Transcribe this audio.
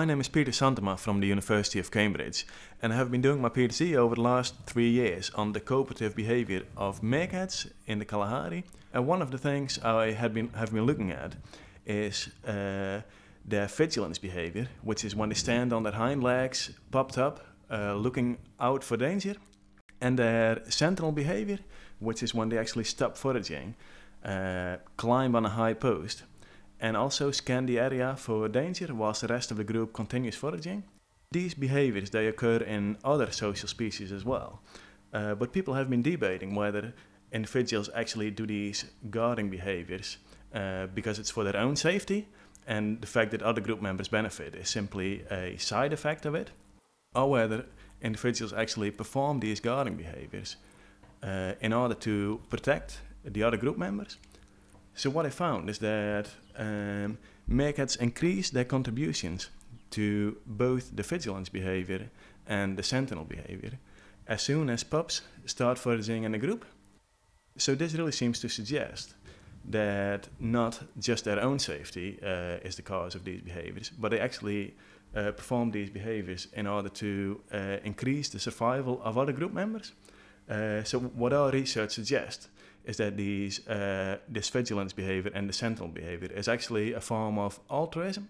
My name is Peter Santema from the University of Cambridge, and I have been doing my PhD over the last 3 years on the cooperative behavior of meerkats in the Kalahari. And one of the things I have been looking at is their vigilance behavior, which is when they stand on their hind legs, popped up, looking out for danger, and their sentinel behavior, which is when they actually stop foraging, climb on a high post, and also scan the area for danger whilst the rest of the group continues foraging. These behaviors, they occur in other social species as well, but people have been debating whether individuals actually do these guarding behaviors because it's for their own safety, and the fact that other group members benefit is simply a side effect of it, or whether individuals actually perform these guarding behaviors in order to protect the other group members. So what I found is that meerkats increase their contributions to both the vigilance behavior and the sentinel behavior as soon as pups start foraging in a group. So this really seems to suggest that not just their own safety is the cause of these behaviors, but they actually perform these behaviors in order to increase the survival of other group members. So what our research suggests is that this vigilance behavior and the sentinel behavior is actually a form of altruism.